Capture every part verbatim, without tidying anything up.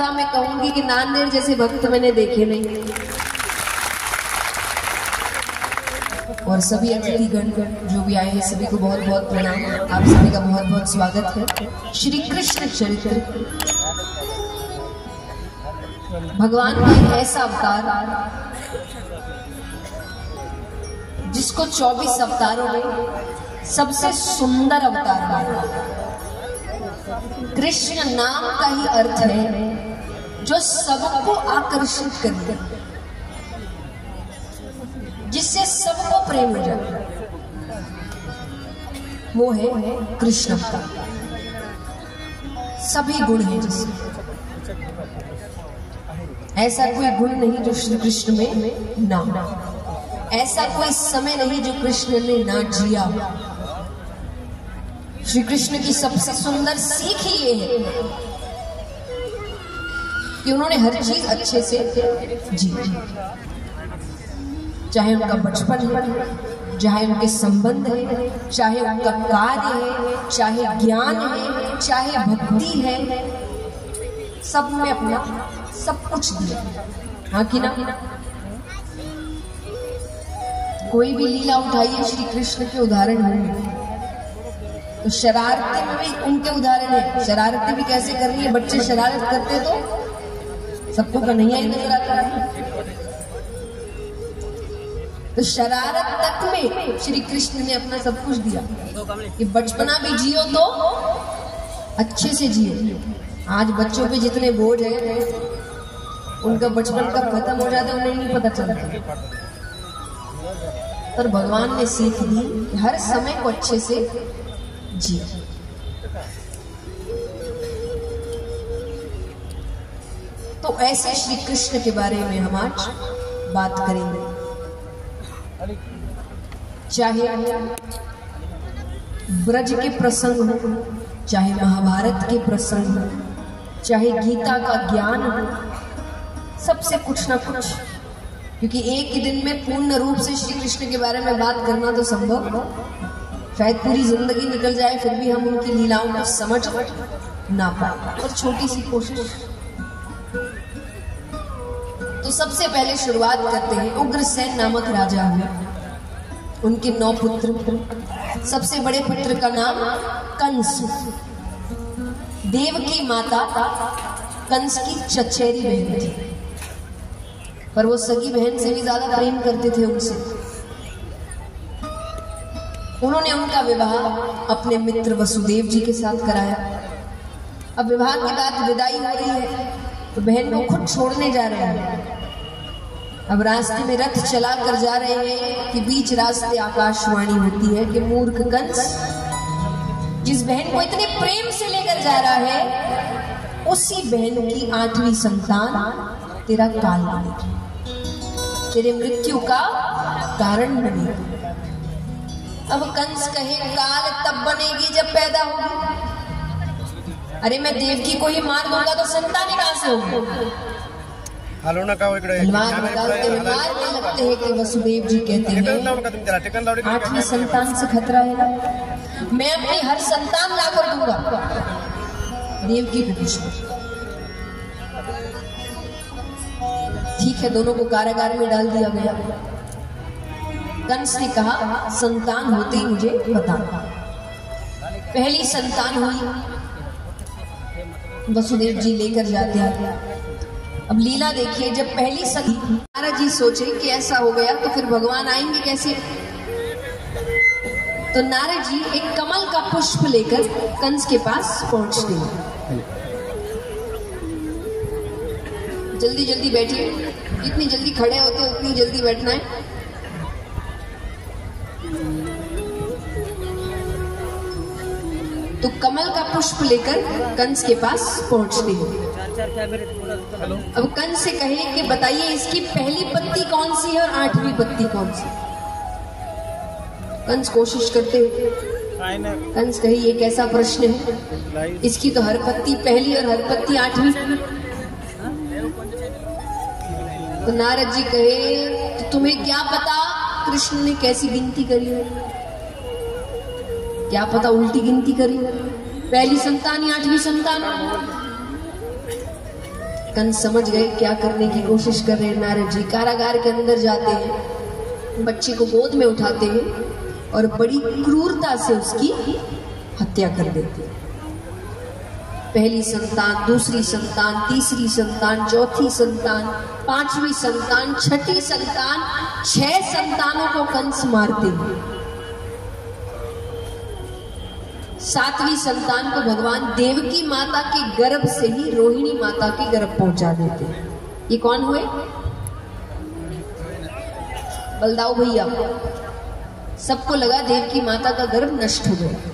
कथा में कहूंगी कि नांदेड़ जैसे भक्त मैंने देखे नहीं। और सभी अतिथिगण जो भी आए हैं सभी को बहुत बहुत प्रणाम। आप सभी का बहुत बहुत स्वागत है। श्री कृष्ण चरित्र भगवान का ऐसा अवतार जिसको चौबीस अवतारों में सबसे सुंदर अवतार माना। कृष्ण नाम का ही अर्थ है जो सबको आकर्षित करता है, जिससे सबको प्रेम हो जाए, वो है कृष्ण का। सभी गुण है जिसमें, ऐसा कोई गुण नहीं जो श्री कृष्ण में ना हो, ऐसा कोई समय नहीं जो कृष्ण ने ना जिया। श्री कृष्ण की सबसे सुंदर सीख ही ये है कि उन्होंने हर चीज अच्छे से जी, चाहे उनका बचपन है, चाहे उनके संबंध है, चाहे उनका कार्य है, चाहे ज्ञान है, चाहे भक्ति है, सब में अपना सब कुछ दिया। हाँ कि ना, कोई भी लीला उठाइए श्री कृष्ण के उदाहरण होंगे। तो शरारते में भी उनके उदाहरण है। शरारतें भी कैसे कर रही है, बच्चे शरारत करते तो सबको कन्हैया ही नजर आता है। तो शरारत तक में श्री कृष्ण ने अपना सब कुछ दिया कि बचपना भी जियो तो अच्छे से जियो। आज बच्चों पे जितने बोझ है, उनका बचपन कब खत्म हो जाता है उन्हें नहीं पता चलता। पर भगवान ने सीख दी हर समय को अच्छे से जियो। तो ऐसे श्री कृष्ण के बारे में हम आज बात करेंगे। चाहे ब्रज के प्रसंग हो, चाहे महाभारत के प्रसंग हो, चाहे गीता का ज्ञान हो, सबसे कुछ ना कुछ, क्योंकि एक ही दिन में पूर्ण रूप से श्री कृष्ण के बारे में बात करना तो संभव, शायद पूरी जिंदगी निकल जाए फिर भी हम उनकी लीलाओं को समझ ना पाए, पर छोटी सी कोशिश। तो सबसे पहले शुरुआत करते हैं, उग्रसेन नामक राजा हुए, उनके नौ पुत्र, सबसे बड़े पुत्र का नाम कंस। देव की माता कंस की चचेरी बहन थी, पर वो सगी बहन से भी ज्यादा प्रेम करते थे उनसे। उन्होंने उनका विवाह अपने मित्र वसुदेव जी के साथ कराया। अब विवाह के बाद विदाई हो रही है तो बहन को खुद छोड़ने जा रहे हैं। अब रास्ते में रथ चला कर जा रहे हैं कि बीच रास्ते आकाशवाणी होती है कि मूर्ख कंस जिस बहन को इतने प्रेम से लेकर जा रहा है, उसी बहन की आठवीं संतान तेरा काल बनेगी, तेरे मृत्यु का कारण बनेगी। अब कंस कहे काल तब बनेगी जब पैदा होगी। अरे मैं देवकी को ही मार दूंगा तो संतान कहां से होगी? हलोना का लगते हैं कि वसुदेव जी कहते हैं आठवीं संतान से खतरा है, मैं अपनी हर संतान ला कर दूंगा देवकी को। ठीक है, दोनों को कारागार में डाल दिया गया। कंस ने कहा संतान होते ही मुझे बता। पहली संतान हुई, वसुदेव जी लेकर जाते हैं। अब लीला देखिए, जब पहली संतान जी सोचे कि ऐसा हो गया तो फिर भगवान आएंगे कैसे, तो नारद जी एक कमल का पुष्प लेकर कंस के पास पहुंचते हैं। जल्दी जल्दी बैठिए, जितनी जल्दी खड़े होते उतनी जल्दी बैठना है। तो कमल का पुष्प लेकर कंस के पास पहुंचते हैं। अब कंस से कहे कि बताइए इसकी पहली पत्ती कौन सी है और आठवीं पत्ती कौन सी? कंस कोशिश करते हुए, कंस कहे ये कैसा प्रश्न है, इसकी तो हर पत्ती पहली और हर पत्ती आठवीं। तो नारद जी कहे तो तुम्हें क्या पता कृष्ण ने कैसी गिनती करी है, क्या पता उल्टी गिनती करी है, पहली संतान या आठवीं संतान। तन समझ गए क्या करने की कोशिश कर रहे हैं नारद जी। कारागार के अंदर जाते हैं, बच्चे को गोद में उठाते हैं और बड़ी क्रूरता से उसकी हत्या कर देते हैं। पहली संतान, दूसरी संतान, तीसरी संतान, चौथी संतान, पांचवी संतान, छठी संतान, छह संतानों को कंस मारते हैं। सातवीं संतान को भगवान देवकी माता के गर्भ से ही रोहिणी माता के गर्भ पहुंचा देते हैं। ये कौन हुए? बलदाऊ भैया। सबको लगा देवकी माता का गर्भ नष्ट हो गया।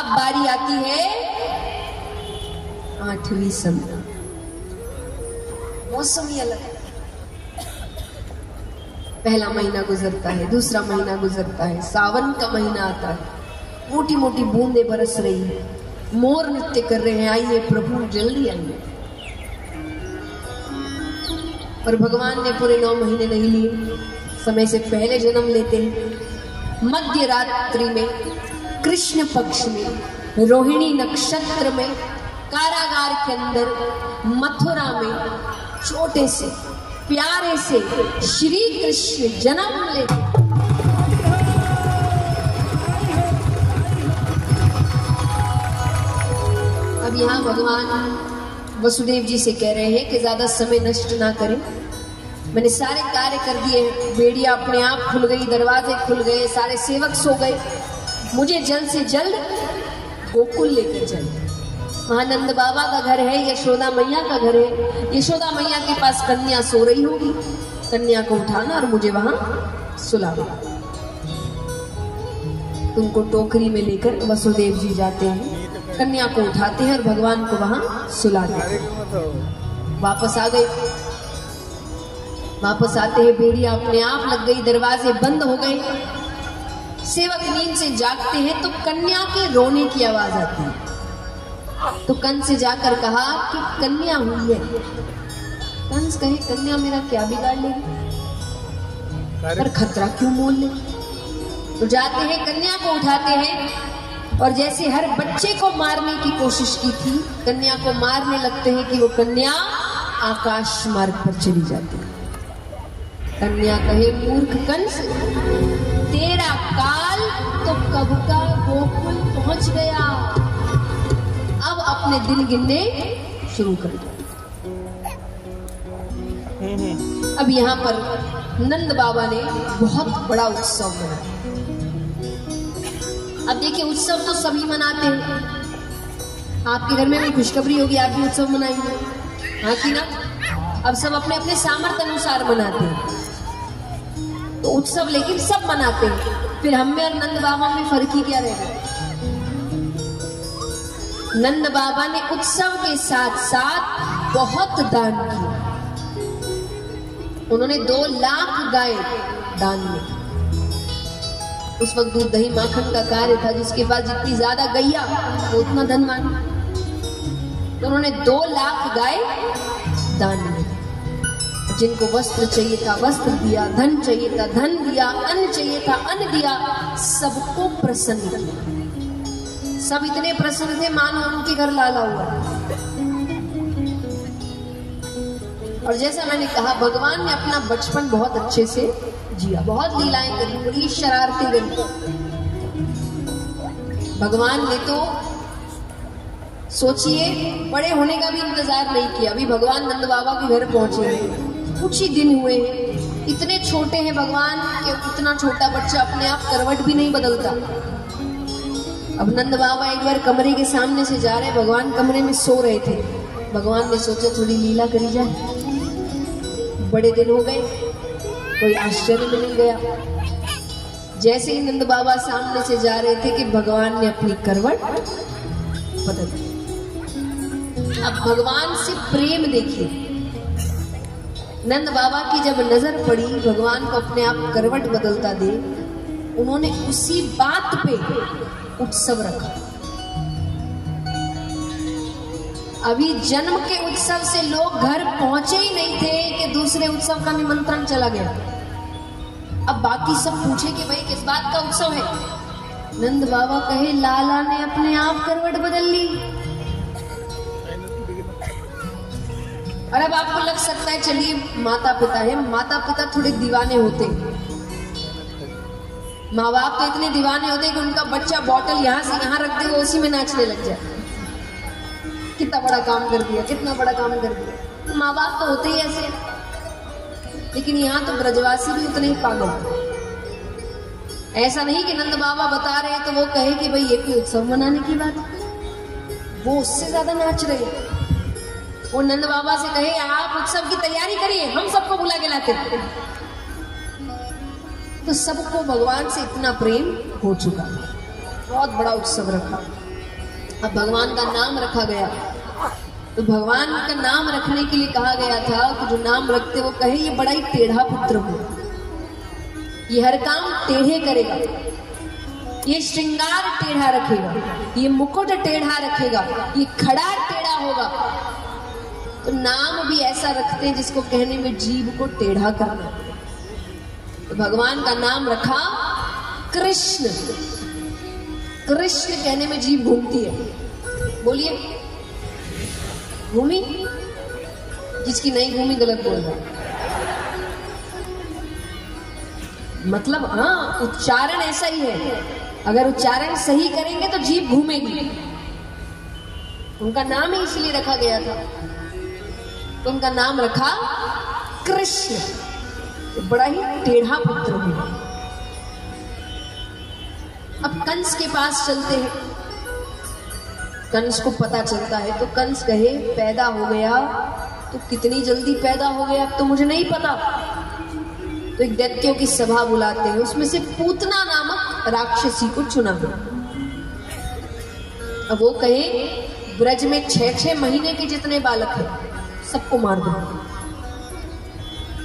अब बारी आती है आठवीं संतान। मौसम ही अलग है। पहला महीना गुजरता है, दूसरा महीना गुजरता है, सावन का महीना आता है, मोटी मोटी बूंदे बरस रही है, मोर नृत्य कर रहे हैं, आइए प्रभु जल्दी आइए। पर भगवान ने पूरे नौ महीने नहीं लिए, समय से पहले जन्म लेते हैं। मध्य रात्रि में, कृष्ण पक्ष में, रोहिणी नक्षत्र में, कारागार के अंदर मथुरा में छोटे से प्यारे से श्री कृष्ण जन्म लेते। अब यहाँ भगवान वसुदेव जी से कह रहे हैं कि ज्यादा समय नष्ट ना करें, मैंने सारे कार्य कर दिए, बेड़िया अपने आप खुल गई, दरवाजे खुल गए, सारे सेवक सो गए, मुझे जल्द से जल्द गोकुल लेकर चले। वहाँ नंद बाबा का घर है, यशोदा मैया का घर है, यशोदा मैया के पास कन्या सो रही होगी, कन्या को उठाना और मुझे वहां सुलाना। तुमको टोकरी में लेकर वसुदेव जी जाते हैं, कन्या को उठाते हैं और भगवान को वहां सुलाते हैं। वापस आ गए, वापस आते हैं, भेड़िया अपने आप लग गई, दरवाजे बंद हो गए, सेवक नींद से जागते हैं तो कन्या के रोने की आवाज आती है। तो कंस से जाकर कहा कि कन्या हुई है। कंस कहे कन्या मेरा क्या बिगाड़ लेगी, पर खतरा क्यों मोल लेगी। तो जाते हैं, कन्या को उठाते हैं और जैसे हर बच्चे को मारने की कोशिश की थी, कन्या को मारने लगते हैं कि वो कन्या आकाश मार्ग पर चली जाती है। कन्या कहे मूर्ख कंस, तेरा काल तो कब का गोकुल पहुंच गया, अब अपने दिन गिनने शुरू कर दो। अब यहाँ पर नंद बाबा ने बहुत बड़ा उत्सव मनाया। अब देखिए उत्सव तो सभी मनाते हैं, आपके घर में भी खुशखबरी होगी, आप भी उत्सव मनाएंगे, हाँ कि ना। अब सब अपने अपने सामर्थ्य अनुसार मनाते हैं तो उत्सव, लेकिन सब मनाते हैं। फिर हम में और नंद बाबा में फर्क ही क्या रहेगा? नंद बाबा ने उत्सव के साथ साथ बहुत दान किया। उन्होंने दो लाख गाय दान में, उस वक्त दूध दही माखन का कार्य था, जिसके पास जितनी ज्यादा गैया वो उतना धनवान। तो उन्होंने दो लाख गाय दान में, जिनको वस्त्र चाहिए था वस्त्र दिया, धन चाहिए था धन दिया, अन्न चाहिए था अन्न दिया, सबको प्रसन्न किया। सब इतने प्रसन्न थे मानो उनके घर लाला हुआ। और जैसा मैंने कहा, भगवान ने अपना बचपन बहुत अच्छे से जिया, बहुत लीलाएं करी, बड़ी शरारतें करी। भगवान ने तो सोचिए बड़े होने का भी इंतजार नहीं किया। अभी भगवान नंद बाबा के घर पहुंचे हैं, कुछ ही दिन हुए हैं, इतने छोटे हैं भगवान कि इतना छोटा बच्चा अपने आप करवट भी नहीं बदलता। अब नंद बाबा एक बार कमरे के सामने से जा रहे, भगवान कमरे में सो रहे थे। भगवान ने सोचा थोड़ी लीला करी जाए, बड़े दिन हो गए, कोई आश्चर्य मिल गया। जैसे ही नंद बाबा सामने से जा रहे थे कि भगवान ने अपनी करवट बदल दी। अब भगवान से प्रेम देखिए, नंद बाबा की जब नजर पड़ी भगवान को अपने आप करवट बदलता दे, उन्होंने उसी बात पे उत्सव रखा। अभी जन्म के उत्सव से लोग घर पहुंचे ही नहीं थे कि दूसरे उत्सव का निमंत्रण चला गया। अब बाकी सब पूछे कि भाई किस बात का उत्सव है? नंद बाबा कहे लाला ने अपने आप करवट बदल ली। और अब आपको लग सकता है चलिए माता पिता है, माता पिता थोड़े दीवाने होते, माँ बाप तो इतने दीवाने होते कि उनका बच्चा बॉटल यहाँ से यहाँ रख दे वो उसी में नाचने लग जाए। कितना बड़ा काम कर दिया, कितना बड़ा काम कर दिया। माँ बाप तो होते ही ऐसे, लेकिन यहाँ तो ब्रजवासी भी उतने ही पागल। ऐसा नहीं कि नंद बाबा बता रहे तो वो कहे कि भाई ये कोई उत्सव मनाने की बात है, वो उससे ज्यादा नाच रहे हैं। वो नंद बाबा से कहे आप उत्सव की तैयारी करिए, हम सबको बुला के लाते। तो सबको भगवान से इतना प्रेम हो चुका, बहुत बड़ा उत्सव रखा, अब भगवान का नाम रखा गया। तो भगवान का नाम रखने के लिए कहा गया था कि जो नाम रखते वो कहे ये बड़ा ही टेढ़ा पुत्र हो, ये हर काम टेढ़े करेगा, ये श्रृंगार टेढ़ा रखेगा, ये मुकुट टेढ़ा रखेगा, ये खड़ा टेढ़ा होगा। तो नाम भी ऐसा रखते हैं जिसको कहने में जीव को टेढ़ा करना। तो भगवान का नाम रखा कृष्ण। कृष्ण कहने में जीव घूमती है, बोलिए घूमी, जिसकी नहीं घूमी गलत बोल रहा, मतलब हाँ उच्चारण ऐसा ही है, अगर उच्चारण सही करेंगे तो जीव घूमेगी। उनका नाम ही इसलिए रखा गया था, तो उनका नाम रखा कृष्ण। तो बड़ा ही टेढ़ा पुत्र हुआ। अब कंस के पास चलते हैं, कंस को पता चलता है। तो कंस कहे पैदा हो गया, तो कितनी जल्दी पैदा हो गया अब तो मुझे नहीं पता। तो एक दैत्यों की सभा बुलाते हैं, उसमें से पूतना नामक राक्षसी को चुना गया। अब वो कहे ब्रज में छह छह महीने के जितने बालक हैं सबको मार दो।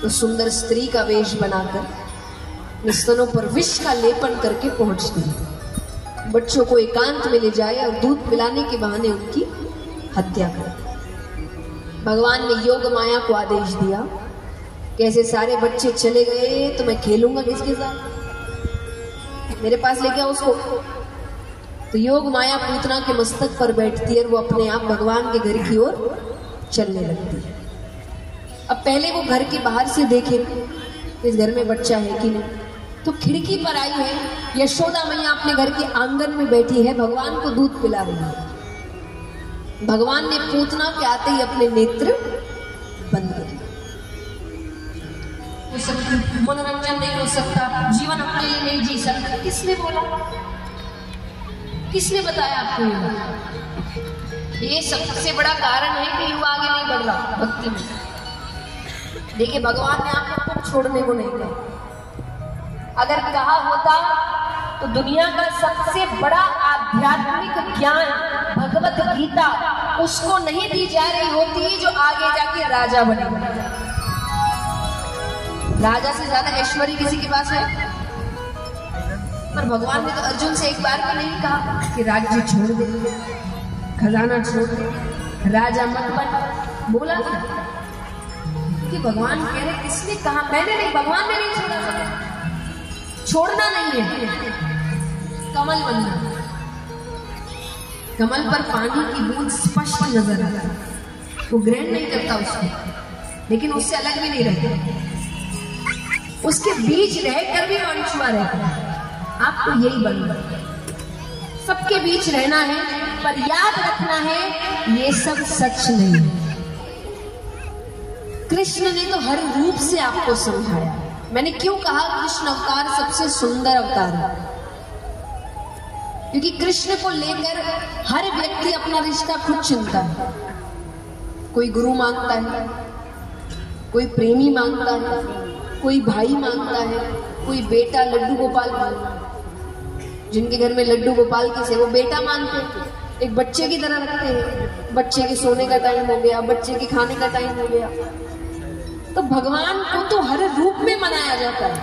तो सुंदर स्त्री का वेश बनाकर स्तनों पर विष का लेपन करके पहुंचती, बच्चों को एकांत में ले जाए और दूध पिलाने के बहाने उनकी हत्या कर। भगवान ने योग माया को आदेश दिया, कैसे सारे बच्चे चले गए तो मैं खेलूंगा किसके साथ, मेरे पास लेके आओ उसको। तो योग माया पूतना के मस्तक पर बैठती है और वो अपने आप भगवान के घर की ओर चलने लगती है। अब पहले वो घर के बाहर से देखे इस घर में बच्चा है कि नहीं, तो खिड़की पर आई है यशोदा मैया, अपने घर के आंगन में बैठी है, भगवान को दूध पिला रही है। भगवान ने पूतना के आते ही अपने नेत्र बंद कर दिए। मनोरंजन नहीं हो सकता, जीवन अपने लिए नहीं जी सकता। किसने बोला, किसने बताया आपको? ये सबसे बड़ा कारण है कि युवा आगे नहीं बढ़ रहा भक्ति में। देखिए भगवान ने आपको कुछ छोड़ने को नहीं कहा, अगर कहा होता तो दुनिया का सबसे बड़ा आध्यात्मिक ज्ञान भगवत गीता उसको नहीं दी जा रही होती जो आगे जाके राजा बने। राजा से ज्यादा ऐश्वर्य किसी के पास है? पर भगवान ने तो अर्जुन से एक बार भी नहीं कहा कि राज्य छोड़ दे, खजाना छोड़ दे, राजा मत बन, बोला था कि भगवान कह रहे। किसने कहा? मैंने नहीं, भगवान ने नहीं छोड़ा। छोड़ना नहीं है, कमल बनना। कमल पर पानी की बूंद स्पष्ट नजर आता है, वो ग्रहण नहीं करता उसको, लेकिन उससे अलग भी नहीं रहता, उसके बीच रहकर भी अंशुआ रहता है। आपको यही बनना, सबके बीच रहना है, पर याद रखना है ये सब सच नहीं है। कृष्ण ने तो हर रूप से आपको समझाया। मैंने क्यों कहा कृष्ण अवतार सबसे सुंदर अवतार है? क्योंकि कृष्ण को लेकर हर व्यक्ति अपना रिश्ता खुद चुनता है। कोई गुरु मांगता है, कोई प्रेमी मांगता है, कोई भाई मांगता है, कोई बेटा लड्डू गोपाल मांगता है। जिनके घर में लड्डू गोपाल की से वो बेटा मानते हैं, एक बच्चे की तरह रखते हैं। बच्चे के सोने का टाइम हो गया, बच्चे के खाने का टाइम हो गया। तो भगवान को तो हर रूप में मनाया जाता है।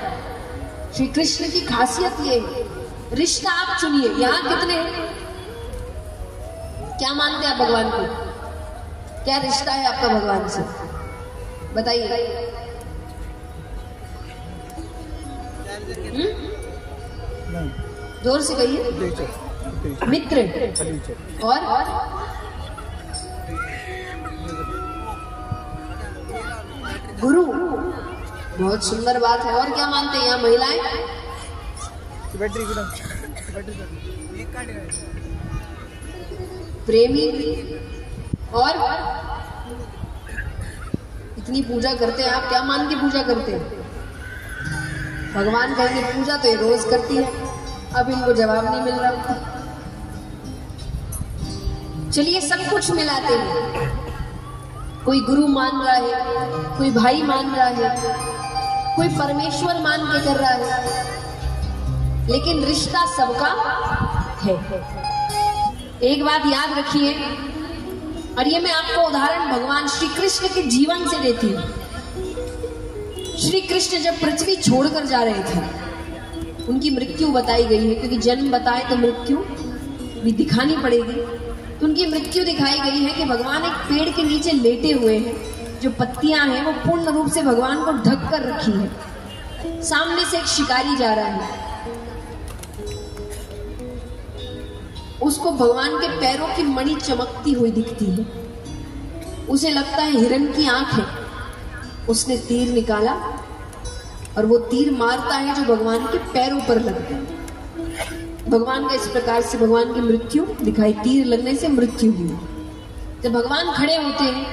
श्री कृष्ण की खासियत ये है। रिश्ता आप चुनिए। यहाँ कितने हैं? क्या मानते हैं आप भगवान को? क्या रिश्ता है आपका भगवान से? बताइए, जोर से कहिए। मित्र और गुरु, बहुत सुंदर बात है। और क्या मानते हैं यहाँ महिलाएं? प्रेमी और इतनी पूजा करते हैं। आप क्या मान के पूजा करते हैं? भगवान कहेंगे पूजा तो ये रोज करती है, अब इनको जवाब नहीं मिल रहा। चलिए सब कुछ मिलाते हैं, कोई गुरु मान रहा है, कोई भाई मान रहा है, कोई परमेश्वर मान के कर रहा है, लेकिन रिश्ता सबका है। एक बात याद रखिए, और ये मैं आपको उदाहरण भगवान श्री कृष्ण के जीवन से देती हूँ। श्री कृष्ण जब पृथ्वी छोड़कर जा रहे थे, उनकी मृत्यु बताई गई है, क्योंकि जन्म बताए तो मृत्यु भी दिखानी पड़ेगी। तो उनकी मृत्यु दिखाई गई है कि भगवान एक पेड़ के नीचे लेटे हुए हैं, जो पत्तियां हैं वो पूर्ण रूप से भगवान को ढक कर रखी है। सामने से एक शिकारी जा रहा है, उसको भगवान के पैरों की मणि चमकती हुई दिखती है, उसे लगता है हिरण की आंख है। उसने तीर निकाला और वो तीर मारता है जो भगवान के पैरों पर लगता है। भगवान का इस प्रकार से भगवान की मृत्यु दिखाई, तीर लगने से मृत्यु हुई। जब भगवान खड़े होते हैं,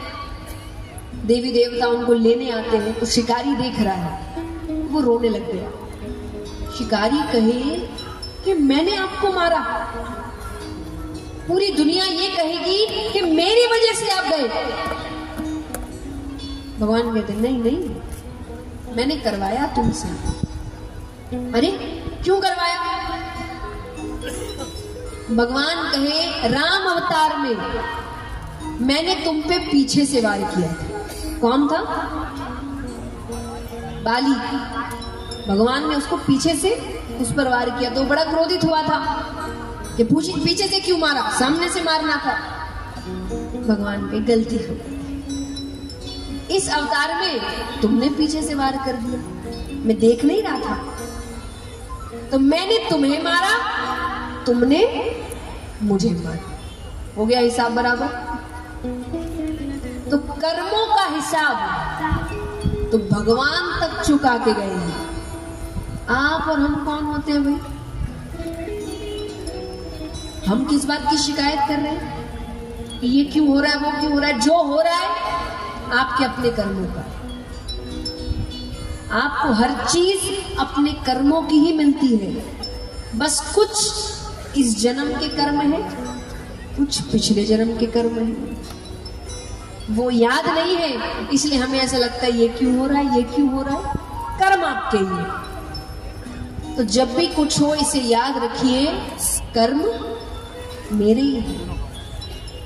देवी देवता उनको लेने आते हैं, तो शिकारी देख रहा है, वो रोने लग गया। शिकारी कहे कि मैंने आपको मारा, पूरी दुनिया ये कहेगी कि मेरी वजह से आप गए। भगवान कहते नहीं नहीं, मैंने करवाया तुमसे। अरे क्यों करवाया? भगवान कहे राम अवतार में मैंने तुम पे पीछे से वार किया। कौन था? बाली। भगवान ने उसको पीछे से उस पर वार किया, तो बड़ा क्रोधित हुआ था कि पूछिए पीछे से क्यों मारा, सामने से मारना था। भगवान पे गलती हो गई, इस अवतार में तुमने पीछे से वार कर दिया, मैं देख नहीं रहा था, तो मैंने तुम्हें मारा, तुमने मुझे मारा। हो गया हिसाब बराबर। तो कर्मों का हिसाब तो भगवान तक चुका के गए हैं। आप और हम कौन होते हैं भाई? हम किस बात की शिकायत कर रहे हैं कि ये क्यों हो रहा है, वो क्यों हो रहा है? जो हो रहा है आपके अपने कर्मों का। आपको हर चीज अपने कर्मों की ही मिलती है, बस कुछ इस जन्म के कर्म है, कुछ पिछले जन्म के कर्म है, वो याद नहीं है, इसलिए हमें ऐसा लगता है ये क्यों हो रहा है, ये क्यों हो रहा है। कर्म आपके ही, तो जब भी कुछ हो इसे याद रखिए, कर्म मेरे ही है।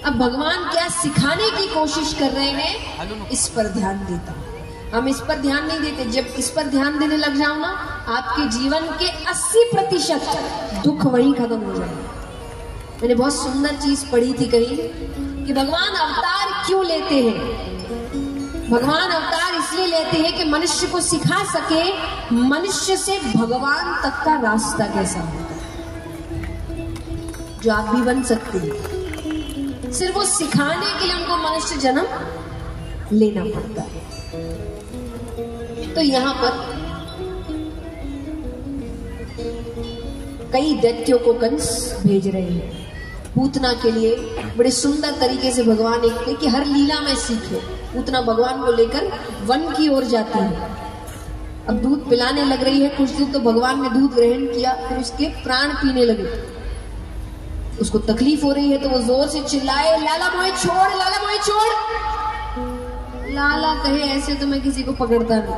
अब भगवान क्या सिखाने की कोशिश कर रहे हैं, इस पर ध्यान देता हूं। हम इस पर ध्यान नहीं देते। जब इस पर ध्यान देने लग जाओ ना, आपके जीवन के अस्सी प्रतिशत दुख वहीं खत्म हो जाएंगे। मैंने बहुत सुंदर चीज पढ़ी थी कहीं कि भगवान अवतार क्यों लेते हैं। भगवान अवतार इसलिए लेते हैं कि मनुष्य को सिखा सके मनुष्य से भगवान तक का रास्ता कैसा होता है, जो आप भी बन सकते हैं। सिर्फ वो सिखाने के लिए उनको मनुष्य जन्म लेना पड़ता है। तो यहाँ पर कई दैत्यों को कंस भेज रहे हैं पूतना के लिए। बड़े सुंदर तरीके से भगवान एक कि हर लीला में सीखे। पूतना भगवान को लेकर वन की ओर जाती है। अब दूध पिलाने लग रही है, कुछ दिन तो भगवान ने दूध ग्रहण किया, फिर उसके प्राण पीने लगे। उसको तकलीफ हो रही है तो वो जोर से चिल्लाए, लाला मोहे छोड़, लाला मोहे छोड़। लाला कहे ऐसे तो मैं किसी को पकड़ता नहीं,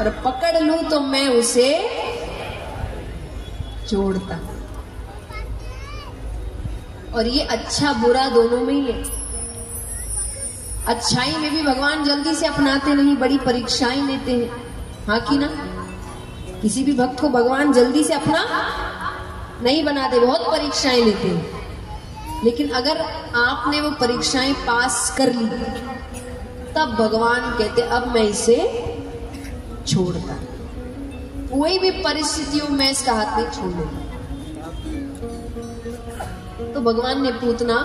और पकड़ लूं तो मैं उसे छोड़ता। और ये अच्छा बुरा दोनों में ही है। अच्छाई में भी भगवान जल्दी से अपनाते नहीं, बड़ी परीक्षाएं लेते हैं। हाँ कि ना? किसी भी भक्त को भगवान जल्दी से अपना नहीं बनाते, बहुत परीक्षाएं लेते हैं। लेकिन अगर आपने वो परीक्षाएं पास कर ली, तब भगवान कहते अब मैं इसे छोड़ता। कोई भी परिस्थितियों में इसका हाथ नहीं छोड़ूंगा। तो भगवान ने पूतना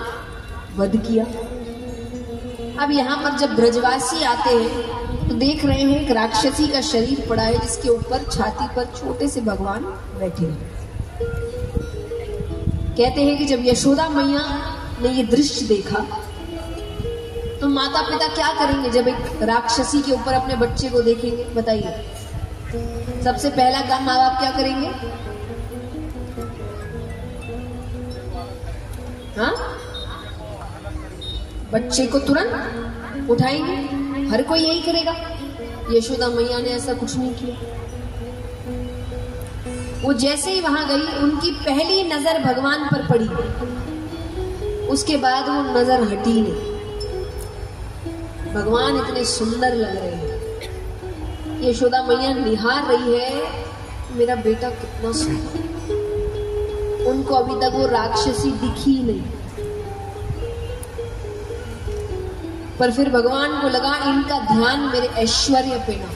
वध किया। अब यहाँ पर जब ब्रजवासी आते हैं तो देख रहे हैं एक राक्षसी का शरीर पड़ा है जिसके ऊपर छाती पर छोटे से भगवान बैठे हैं। कहते हैं कि जब यशोदा मैया ने ये दृश्य देखा तो माता पिता क्या करेंगे जब एक राक्षसी के ऊपर अपने बच्चे को देखेंगे, बताइए। सबसे पहला काम माँ बाप क्या करेंगे? हाँ, बच्चे को तुरंत उठाएंगे। हर कोई यही करेगा। यशोदा मैया ने ऐसा कुछ नहीं किया। वो जैसे ही वहां गई उनकी पहली नजर भगवान पर पड़ी, उसके बाद वो नजर हटी नहीं। भगवान इतने सुंदर लग रहे हैं। यशोदा मैया निहार रही है, मेरा बेटा कितना सुंदर। उनको अभी तक वो राक्षसी दिखी नहीं, पर फिर भगवान को लगा इनका ध्यान मेरे ऐश्वर्य पे ना हो,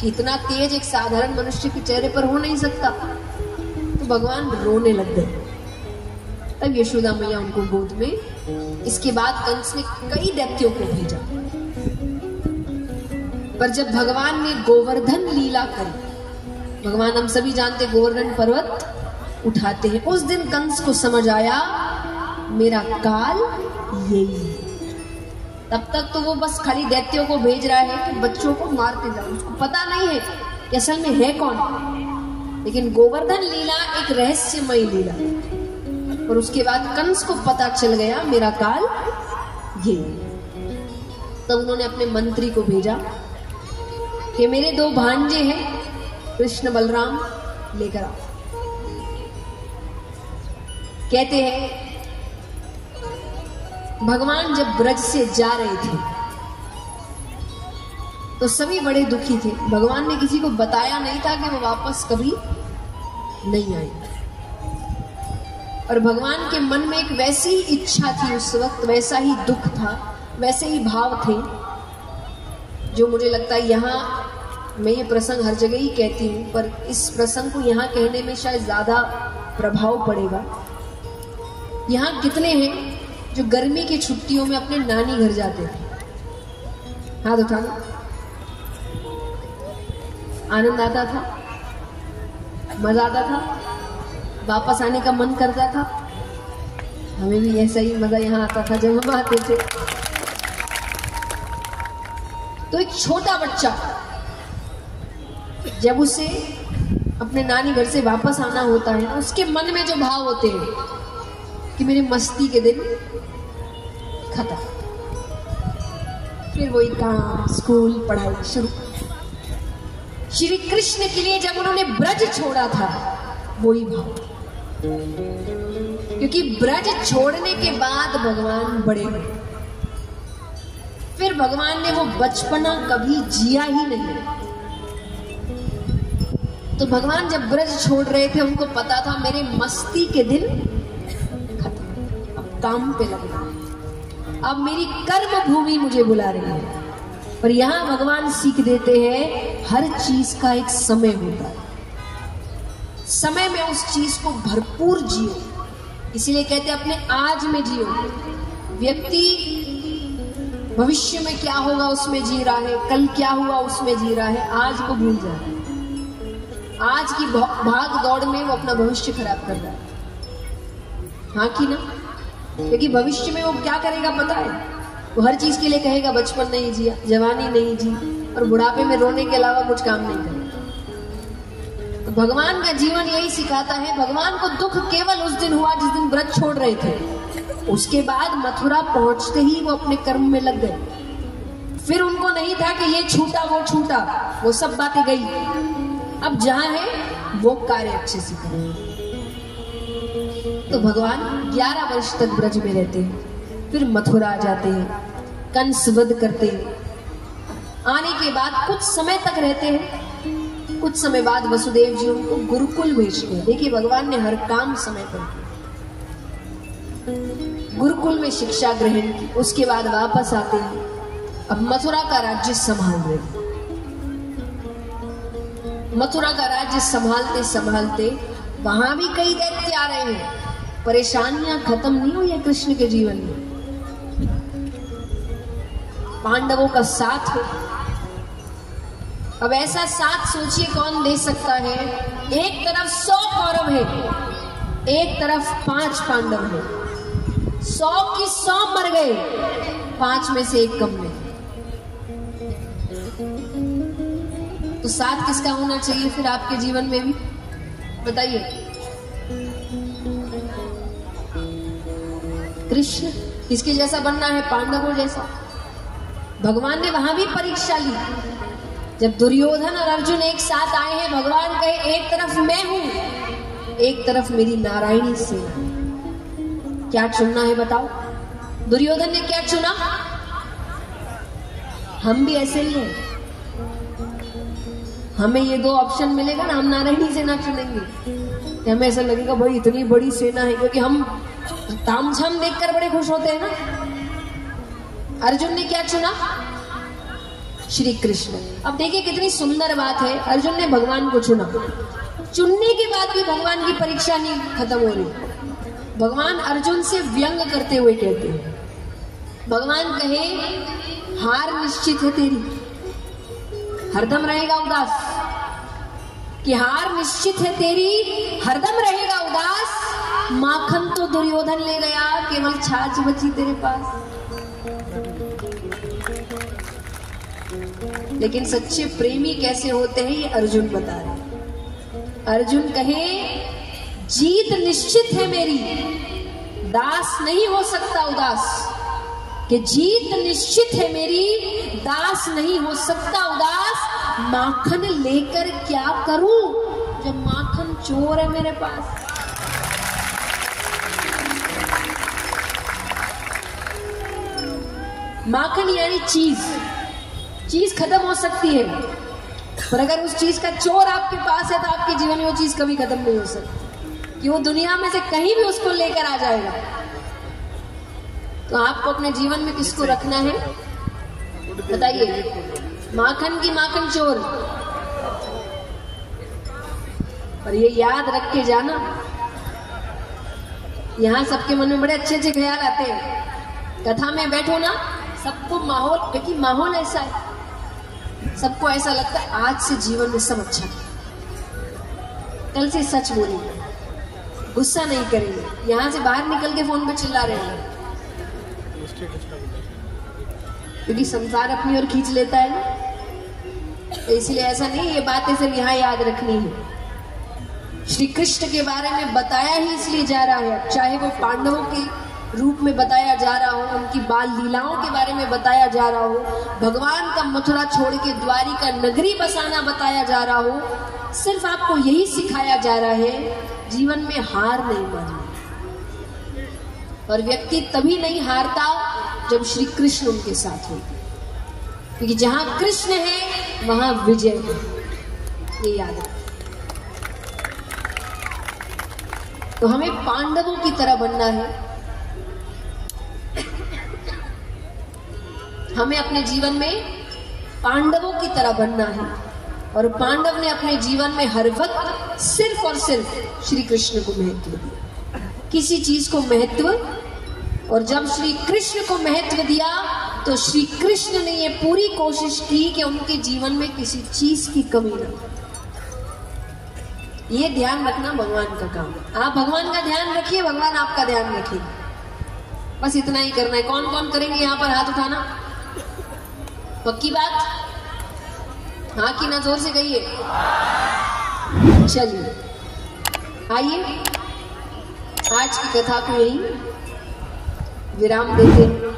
कि इतना तेज एक साधारण मनुष्य के चेहरे पर हो नहीं सकता। तो भगवान रोने लग गए। तब यशोदा मैया उनको गोद में, इसके बाद कंस ने कई दैत्यों को भेजा, पर जब भगवान ने गोवर्धन लीला करी, भगवान हम सभी जानते गोवर्धन पर्वत उठाते हैं, उस दिन कंस को समझ आया मेरा काल यही है। तब तक तो वो बस खाली दैत्यों को भेज रहा है कि बच्चों को मारते जाओ, उसको पता नहीं है कि असल में है कौन। लेकिन गोवर्धन लीला एक रहस्यमय लीला, और उसके बाद कंस को पता चल गया मेरा काल ये। तब उन्होंने अपने मंत्री को भेजा कि मेरे दो भांजे हैं कृष्ण बलराम, लेकर आओ। कहते हैं भगवान जब ब्रज से जा रहे थे तो सभी बड़े दुखी थे। भगवान ने किसी को बताया नहीं था कि वो वापस कभी नहीं आए, और भगवान के मन में एक वैसी ही इच्छा थी उस वक्त, वैसा ही दुख था, वैसे ही भाव थे। जो मुझे लगता है यहाँ मैं ये प्रसंग हर जगह ही कहती हूँ, पर इस प्रसंग को यहाँ कहने में शायद ज़्यादा प्रभाव पड़ेगा। यहाँ कितने हैं जो गर्मी की छुट्टियों में अपने नानी घर जाते थे? हाथ उठाना। आनंद आता था, मजा आता था, वापस आने का मन करता था। हमें भी ऐसा ही मजा यहाँ आता था जब हम आते थे। तो एक छोटा बच्चा जब उसे अपने नानी घर से वापस आना होता है, उसके मन में जो भाव होते हैं कि मेरे मस्ती के दिन खत्म, फिर वही काम, स्कूल, पढ़ाई शुरू। श्री कृष्ण के लिए जब उन्होंने ब्रज छोड़ा था वही भाव, क्योंकि ब्रज छोड़ने के बाद भगवान बड़े हुए। फिर भगवान ने वो बचपना कभी जिया ही नहीं। तो भगवान जब ब्रज छोड़ रहे थे उनको पता था मेरे मस्ती के दिन काम पे लगना, अब मेरी कर्म भूमि मुझे बुला रही है। पर यहाँ भगवान सीख देते हैं हर चीज का एक समय होता है, समय में उस चीज को भरपूर जियो। इसीलिए कहते हैं अपने आज में जियो। व्यक्ति भविष्य में क्या होगा उसमें जी रहा है, कल क्या हुआ उसमें जी रहा है, आज को भूल जा रहा है। आज की भाग दौड़ में वो अपना भविष्य खराब कर रहा है, हाँ कि ना? क्योंकि भविष्य में वो क्या करेगा पता है? वो हर चीज के लिए कहेगा बचपन नहीं जिया, जवानी नहीं जी, और बुढ़ापे में रोने के अलावा कुछ काम नहीं करेगा। तो भगवान का जीवन यही सिखाता है। भगवान को दुख केवल उस दिन हुआ जिस दिन व्रत छोड़ रहे थे। उसके बाद मथुरा पहुंचते ही वो अपने कर्म में लग गए। फिर उनको नहीं था कि ये छूटा वो छूटा, वो सब बातें गई। अब जहाँ है वो कार्य अच्छे से करें। तो भगवान ग्यारह वर्ष तक ब्रज में रहते हैं, फिर मथुरा आ जाते हैं, कंस वध करते हैं। आने के बाद कुछ समय तक रहते हैं, कुछ समय बाद वसुदेव जी उनको गुरुकुल भेजते हैं। देखिए भगवान ने हर काम समय पर किया। गुरुकुल में शिक्षा ग्रहण की, उसके बाद वापस आते हैं, अब मथुरा का राज्य संभाल रहे। मथुरा का राज्य संभालते संभालते वहां भी कई दैत्य आ रहे हैं, परेशानियां खत्म नहीं हुई है कृष्ण के जीवन में। पांडवों का साथ हो। अब ऐसा साथ सोचिए कौन दे सकता है। एक तरफ सौ कौरव है, एक तरफ पांच पांडव है। सौ की सौ मर गए, पांच में से एक कम है। तो साथ किसका होना चाहिए फिर आपके जीवन में भी, बताइए। कृष्ण किसके जैसा बनना है? पांडवों जैसा। भगवान ने वहां भी परीक्षा ली। जब दुर्योधन और अर्जुन एक साथ आए हैं, भगवान कहे एक तरफ मैं हूं, एक तरफ मेरी नारायणी सेना। क्या चुनना है बताओ? दुर्योधन ने क्या चुना? हम भी ऐसे ही हैं, हमें ये दो ऑप्शन मिलेगा ना, हम नारायणी सेना चुनेंगे। हमें ऐसा लगेगा भाई इतनी बड़ी सेना है, क्योंकि हम तामझाम देखकर बड़े खुश होते हैं ना। अर्जुन ने क्या चुना? श्री कृष्ण। अब देखिए कितनी सुंदर बात है, अर्जुन ने भगवान को चुना। चुनने के बाद भी भगवान की परीक्षा नहीं खत्म हो रही। भगवान अर्जुन से व्यंग करते हुए कहते हैं, भगवान कहे हार निश्चित है तेरी, हरदम रहेगा उदास। कि हार निश्चित है तेरी, हरदम रहेगा उदास। माखन तो दुर्योधन ले गया, केवल छाछ बची तेरे पास। लेकिन सच्चे प्रेमी कैसे होते हैं ये अर्जुन बता रहे। अर्जुन कहे जीत निश्चित है मेरी, दास नहीं हो सकता उदास। कि जीत निश्चित है मेरी, दास नहीं हो सकता उदास। माखन लेकर क्या करूं जब माखन चोर है मेरे पास। माखन यानी चीज, चीज खत्म हो सकती है, पर अगर उस चीज का चोर आपके पास है तो आपके जीवन में वो चीज कभी खत्म नहीं हो सकती, कि वो दुनिया में से कहीं भी उसको लेकर आ जाएगा। तो आपको अपने जीवन में किसको रखना है बताइए? माखन की माखन चोर। पर ये याद रख के जाना, यहाँ सबके मन में बड़े अच्छे अच्छे ख्याल आते हैं। कथा में बैठो ना, सबको माहौल, क्योंकि माहौल ऐसा है, सबको ऐसा लगता है आज से जीवन में सब अच्छा है, कल से सच बोलेंगे, गुस्सा नहीं करेंगे। यहाँ से बाहर निकल के फोन पे चिल्ला रहे हैं, क्योंकि संसार अपनी ओर खींच लेता है ना। तो इसलिए ऐसा नहीं, ये बातें सिर्फ यहाँ याद रखनी है। श्री कृष्ण के बारे में बताया ही इसलिए जा रहा है, चाहे वो पांडवों के रूप में बताया जा रहा हो, उनकी बाल लीलाओं के बारे में बताया जा रहा हो, भगवान का मथुरा छोड़ के द्वारिका नगरी बसाना बताया जा रहा हो, सिर्फ आपको यही सिखाया जा रहा है जीवन में हार नहीं माननी। और व्यक्ति तभी नहीं हारता जब श्री कृष्ण उनके साथ हो, क्योंकि जहां कृष्ण है वहां विजय है, ये याद है। तो हमें पांडवों की तरह बनना है। हमें अपने जीवन में पांडवों की तरह बनना है। और पांडव ने अपने जीवन में हर वक्त सिर्फ और सिर्फ श्री कृष्ण को महत्व दिया, किसी चीज को महत्व। और जब श्री कृष्ण को महत्व दिया तो श्री कृष्ण ने ये पूरी कोशिश की कि उनके जीवन में किसी चीज की कमी ना हो। ये ध्यान रखना भगवान का काम है। आप भगवान का ध्यान रखिए, भगवान आपका ध्यान रखेगा। बस इतना ही करना है। कौन कौन करेंगे यहाँ पर हाथ उठाना? पक्की बात? हाँ की ना जोर से कहिए। चलिए आइए आज की कथा को यही विराम देते हैं।